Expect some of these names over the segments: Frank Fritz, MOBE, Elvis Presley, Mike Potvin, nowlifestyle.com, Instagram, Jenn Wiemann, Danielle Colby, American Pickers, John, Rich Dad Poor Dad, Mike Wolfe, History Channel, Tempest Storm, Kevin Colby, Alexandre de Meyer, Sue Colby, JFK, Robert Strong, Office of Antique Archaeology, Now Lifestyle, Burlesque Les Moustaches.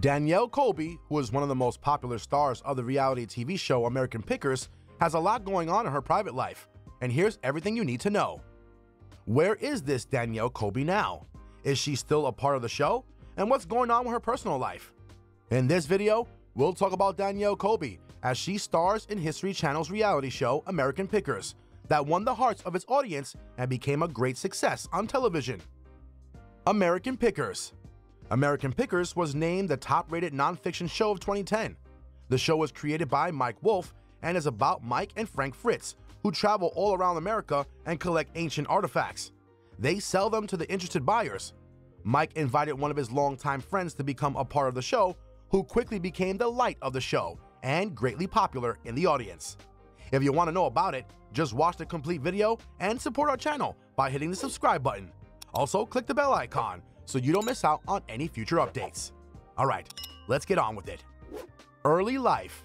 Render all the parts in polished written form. Danielle Colby, who is one of the most popular stars of the reality TV show American Pickers, has a lot going on in her private life, and here's everything you need to know. Where is this Danielle Colby now? Is she still a part of the show? And what's going on with her personal life? In this video, we'll talk about Danielle Colby as she stars in History Channel's reality show American Pickers that won the hearts of its audience and became a great success on television. American Pickers. American Pickers was named the top-rated nonfiction show of 2010. The show was created by Mike Wolfe and is about Mike and Frank Fritz, who travel all around America and collect ancient artifacts. They sell them to the interested buyers. Mike invited one of his longtime friends to become a part of the show, who quickly became the light of the show and greatly popular in the audience. If you want to know about it, just watch the complete video and support our channel by hitting the subscribe button. Also, click the bell icon so you don't miss out on any future updates. All right, let's get on with it. Early life.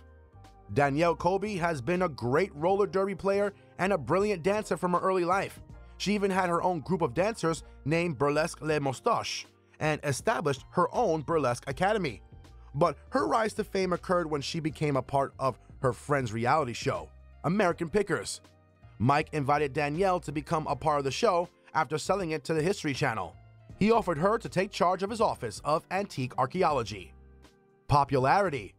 Danielle Colby has been a great roller derby player and a brilliant dancer from her early life. She even had her own group of dancers named Burlesque Les Moustaches and established her own burlesque academy. But her rise to fame occurred when she became a part of her friend's reality show, American Pickers. Mike invited Danielle to become a part of the show after selling it to the History Channel. He offered her to take charge of his Office of Antique Archaeology. Popularity.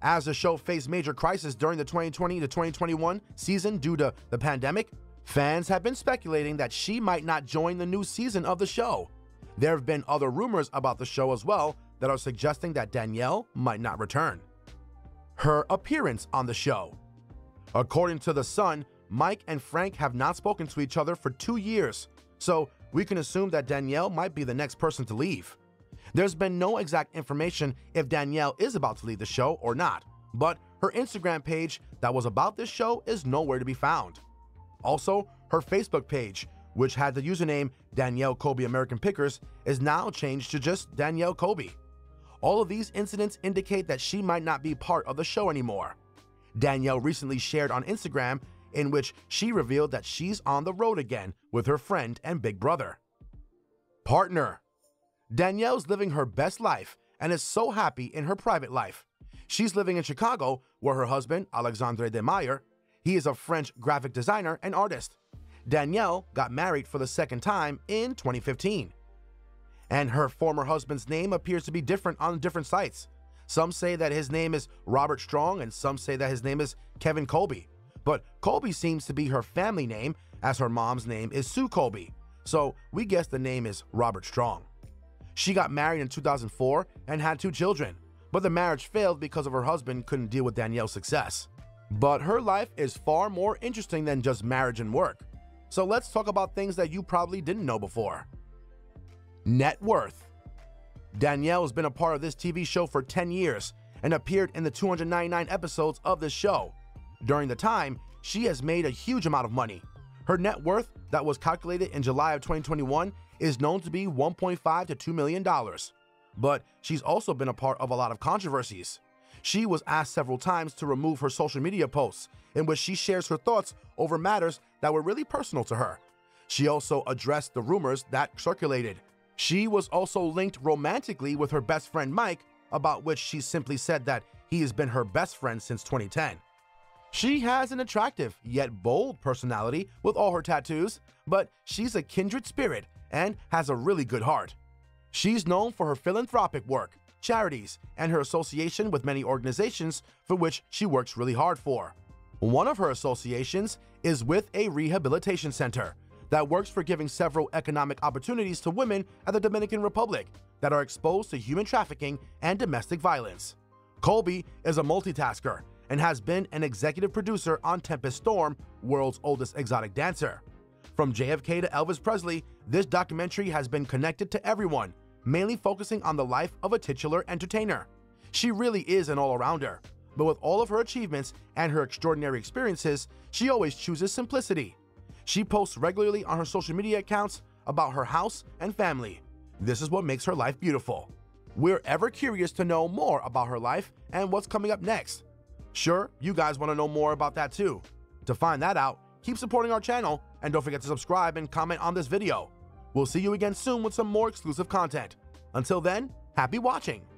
As the show faced major crisis during the 2020 to 2021 season due to the pandemic, fans have been speculating that she might not join the new season of the show. There have been other rumors about the show as well that are suggesting that Danielle might not return. Her appearance on the show. According to The Sun, Mike and Frank have not spoken to each other for 2 years, so we can assume that Danielle might be the next person to leave. There's been no exact information if Danielle is about to leave the show or not, but her Instagram page that was about this show is nowhere to be found. Also, her Facebook page, which had the username Danielle Colby American Pickers, is now changed to just Danielle Colby. All of these incidents indicate that she might not be part of the show anymore. Danielle recently shared on Instagram in which she revealed that she's on the road again with her friend and big brother. Partner. Danielle's living her best life and is so happy in her private life. She's living in Chicago where her husband, Alexandre de Meyer, he is a French graphic designer and artist. Danielle got married for the second time in 2015. And her former husband's name appears to be different on different sites. Some say that his name is Robert Strong and some say that his name is Kevin Colby. But Colby seems to be her family name as her mom's name is Sue Colby. So we guess the name is Robert Strong. She got married in 2004 and had 2 children, but the marriage failed because of her husband couldn't deal with Danielle's success. But her life is far more interesting than just marriage and work. So let's talk about things that you probably didn't know before. Net worth. Danielle has been a part of this TV show for 10 years and appeared in the 299 episodes of this show. During the time, she has made a huge amount of money. Her net worth that was calculated in July of 2021 is known to be $1.5 to $2 million. But she's also been a part of a lot of controversies. She was asked several times to remove her social media posts in which she shares her thoughts over matters that were really personal to her. She also addressed the rumors that circulated. She was also linked romantically with her best friend Mike, about which she simply said that he has been her best friend since 2010. She has an attractive yet bold personality with all her tattoos, but she's a kindred spirit and has a really good heart. She's known for her philanthropic work, charities, and her association with many organizations for which she works really hard for. One of her associations is with a rehabilitation center that works for giving several economic opportunities to women at the Dominican Republic that are exposed to human trafficking and domestic violence. Colby is a multitasker and has been an executive producer on Tempest Storm, world's oldest exotic dancer. From JFK to Elvis Presley, this documentary has been connected to everyone, mainly focusing on the life of a titular entertainer. She really is an all-arounder, but with all of her achievements and her extraordinary experiences, she always chooses simplicity. She posts regularly on her social media accounts about her house and family. This is what makes her life beautiful. We're ever curious to know more about her life and what's coming up next. Sure, you guys want to know more about that too. To find that out, keep supporting our channel and don't forget to subscribe and comment on this video. We'll see you again soon with some more exclusive content. Until then, happy watching!